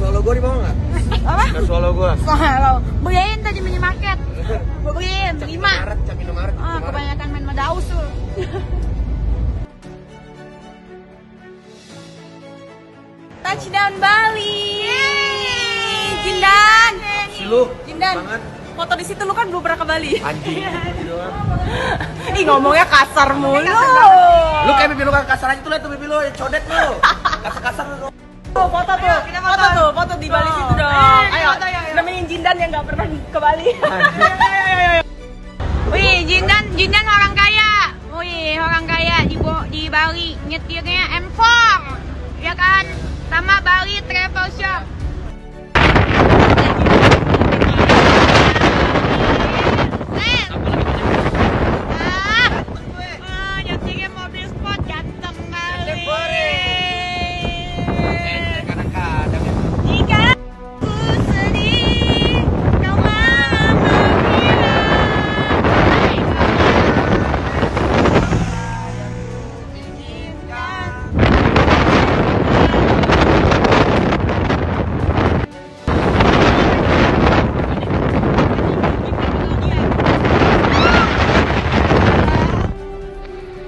swallow gue di bawah nggak? Apa? Nggak swallow gue. Swallow. Beliin tadi minimarket. Beliin 5. Cak Indomaret. Oh, kebanyakan main madaus tuh. Touchdown Bali. Jindan. Silu. Jindan. Foto di situ, lu kan belum pernah ke Bali. Anjing. Ih, ngomongnya kasar mulu. Lu kayak bibi lu kan kasar aja tuh, lihat tuh bibi lu, codet lu. Kasar-kasar lu. Foto tuh, foto di Bali situ dong. Ayo, nemenin Jindan yang nggak pernah ke Bali. Ayo. Wih, Jindan orang kaya. Wih, orang kaya di Bali, nyetirnya M4. Ya kan? Sama Bali travel shop.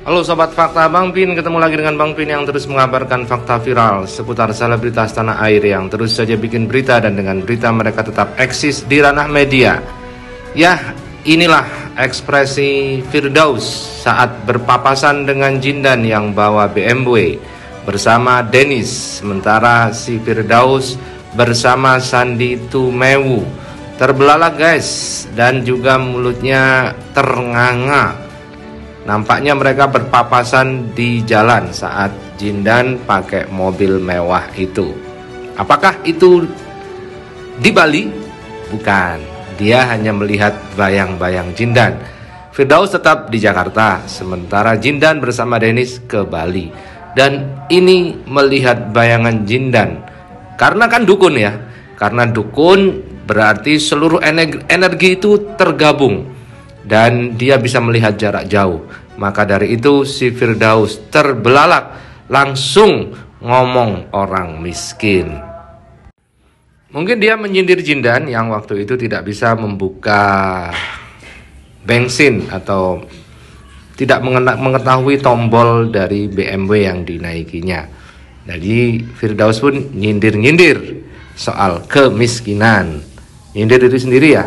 Halo Sobat Fakta, Bang Pin ketemu lagi dengan Bang Pin yang terus mengabarkan fakta viral seputar selebritas tanah air yang terus saja bikin berita dan dengan berita mereka tetap eksis di ranah media. Yah, inilah ekspresi Firdaus saat berpapasan dengan Jindan yang bawa BMW bersama Dennis, sementara si Firdaus bersama Sandi Tumewu. Terbelalak guys, dan juga mulutnya ternganga. Nampaknya mereka berpapasan di jalan saat Jindan pakai mobil mewah itu. Apakah itu di Bali? Bukan, dia hanya melihat bayang-bayang Jindan. Firdaus tetap di Jakarta, sementara Jindan bersama Dennis ke Bali. Dan ini melihat bayangan Jindan, karena kan dukun ya. Karena dukun berarti seluruh energi itu tergabung dan dia bisa melihat jarak jauh. Maka dari itu si Firdaus terbelalak, langsung ngomong orang miskin. Mungkin dia menyindir Jindan yang waktu itu tidak bisa membuka bensin atau tidak mengetahui tombol dari BMW yang dinaikinya. Jadi Firdaus pun nyindir-nyindir soal kemiskinan. Nyindir diri sendiri ya.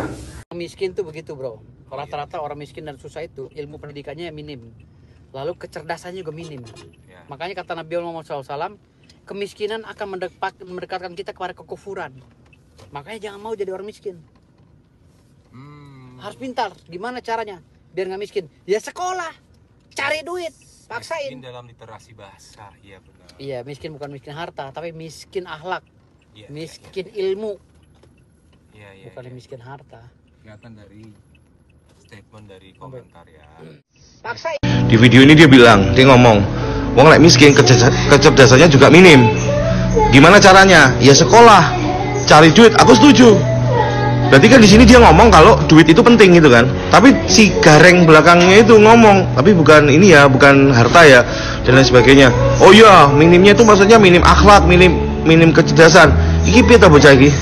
Miskin tuh begitu bro. Rata-rata orang miskin dan susah itu ilmu pendidikannya minim, lalu kecerdasannya juga minim. Makanya kata Nabi Muhammad SAW, kemiskinan akan mendekatkan kita kepada kekufuran. Makanya jangan mau jadi orang miskin. Harus pintar. Gimana caranya biar nggak miskin? Ya sekolah, cari duit, paksain. Miskin dalam literasi bahasa, iya benar. Iya, miskin bukan miskin harta, tapi miskin akhlak, miskin ilmu, bukan miskin harta. Kelihatan dari statement dari komentar ya. Di video ini dia bilang, dia ngomong, wong lek miskin kecerdasannya juga minim. Gimana caranya? Ya sekolah, cari duit. Aku setuju. Berarti kan di sini dia ngomong kalau duit itu penting gitu kan. Tapi si gareng belakangnya itu ngomong, tapi bukan ini ya, bukan harta ya dan lain sebagainya. Oh iya, minimnya itu maksudnya minim akhlak, minim kecerdasan. Iki piye ta bocah iki?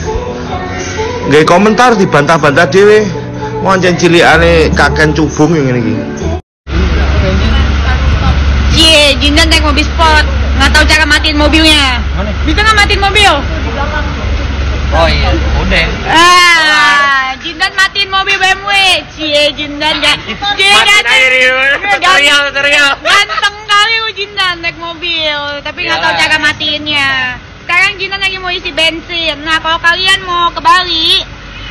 Nggih komentar dibantah-bantah dhewe. Wancen cilikane kaken cubung yang ini. Cie, Jindan naik mobil sport, nggak tahu cara matiin mobilnya. Bisa nggak matiin mobil? Oh iya, udah. Ah, Jindan matiin mobil BMW. Cie, Jindan nggak. Ganteng kali Jindan naik mobil, tapi nggak tahu cara matiinnya. Sekarang Jindan lagi mau isi bensin. Nah, kalau kalian mau ke Bali,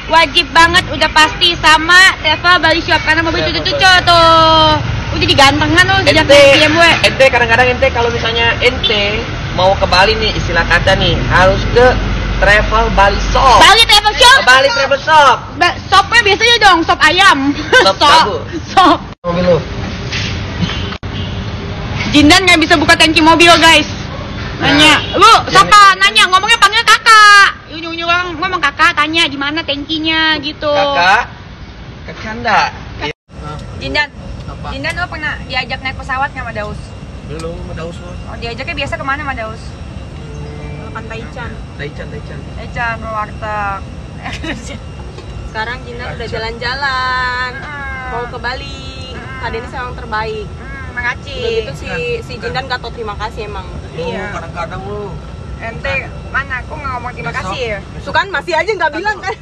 wajib banget udah pasti sama travel Bali shop karena mobil cucu-cucu tuh udah digantengan loh sejak BMW. Ente kadang-kadang ente kalau misalnya ente mau ke Bali nih, istilah kata nih harus ke travel Bali shop. Bali travel shop. Shopnya biasanya dong shop ayam. Shop. Mobil lo. Jindan nggak bisa buka tangki mobil guys. Nanya, lu siapa? Nanya, ngomongnya panggil kakak. Ujung-ujung orang ngomong kakak, tanya di mana tankinya gitu. Kakak canda. Jindan, Jindan lo pernah diajak naik pesawat nggak Madaus? Belum, Madaus lo. Oh diajaknya biasa kemana Madaus? makan taichan warteg. Sekarang Gina udah jalan-jalan, mau ke Bali. Ada ini seorang terbaik. Makasih. Begitu si Jindan gak tau terima kasih emang. Iya. Kadang-kadang lu ente mana aku nggak ngomong terima kasih ya? Itu kan masih aja nggak bilang kan?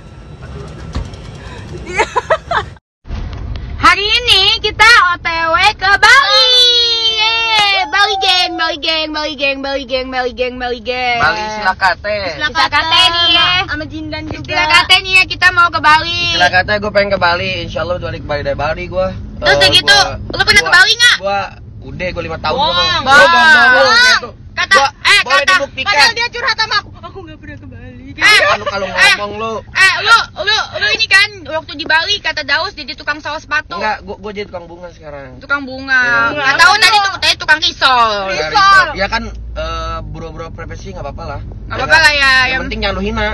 Hari ini kita OTW ke Bali. Yeay, Bali geng. Bali Silakate nih ya. Sama Jindan juga. Silakate nih ya, kita mau ke Bali. Silakate gue pengen ke Bali. Insyaallah udah balik Bali dari Bali gue. Terus kayak gitu, lu pernah ke Bali nggak? Gue 5 tahun. Bohong. Kata padahal dia curhat sama aku nggak pernah ke Bali. Kalau ngomong lu. Lu ini kan waktu di Bali kata Daus jadi tukang saus sepatu. Enggak, gue jadi tukang bunga sekarang. Tukang bunga. Nggak tahu nanti tukang risol. Ya kan bro profesi nggak apa-apa lah. Nggak apa-apa lah ya. Yang penting jangan lu hina.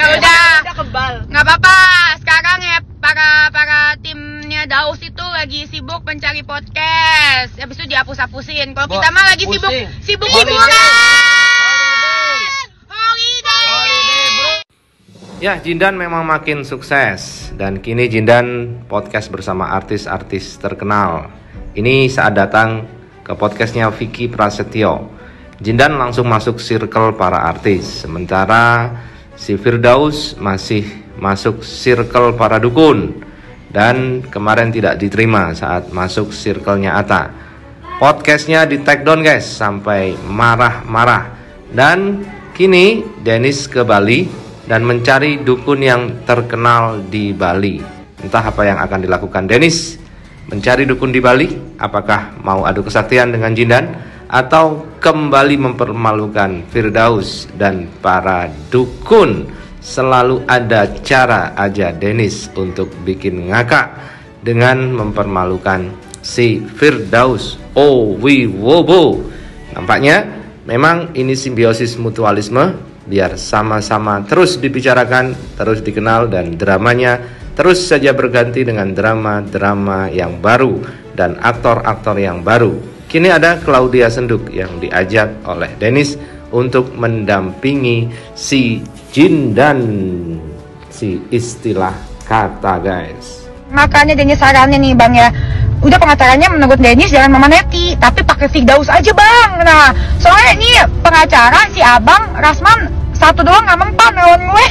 Ya udah. Kebal. Nggak apa-apa. Sekarang ya para timnya Daus itu lagi sibuk mencari podcast. Habis itu dihapus-hapusin. Kalau kita mah lagi sibuk hiburan. Holiday. Ya, Jindan memang makin sukses dan kini Jindan podcast bersama artis-artis terkenal. Ini saat datang ke podcastnya Vicky Prasetyo. Jindan langsung masuk circle para artis. Sementara si Firdaus masih masuk circle para dukun dan kemarin tidak diterima saat masuk circle-nya Atta. Podcastnya di take down guys sampai marah-marah. Dan kini Dennis ke Bali dan mencari dukun yang terkenal di Bali. Entah apa yang akan dilakukan Dennis mencari dukun di Bali. Apakah mau adu kesaktian dengan Jindan atau kembali mempermalukan Firdaus dan para dukun? Selalu ada cara aja Dennis untuk bikin ngakak dengan mempermalukan si Firdaus. Oh wiwobo. Nampaknya memang ini simbiosis mutualisme, biar sama-sama terus dibicarakan, terus dikenal, dan dramanya terus saja berganti dengan drama-drama yang baru dan aktor-aktor yang baru. Kini ada Claudia Senduk yang diajak oleh Dennis untuk mendampingi si Jindan, si istilah kata guys. Makanya Dennis sarannya nih bang ya, udah pengacaranya menurut Dennis jangan Mama Neti, tapi pakai Firdaus aja bang. Nah soalnya ini pengacara si abang Rasman satu doang nggak mempan lawan gue.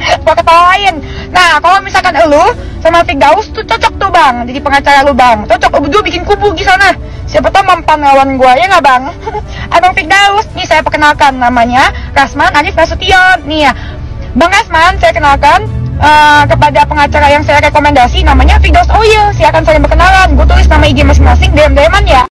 Gue ketawain. Nah kalau misalkan elu sama Firdaus tuh cocok tuh bang, jadi pengacara lu bang cocok. Berdua bikin kubu di sana, siapa tau mempan lawan gue ya nggak bang. Abang Firdaus nih saya perkenalkan, namanya Rasman Arief Nasution nih ya. Bang Rasman saya kenalkan kepada pengacara yang saya rekomendasi namanya Firdaus Oil. Silahkan saling berkenalan. Gue tulis nama IG masing-masing, DM-DM-an ya.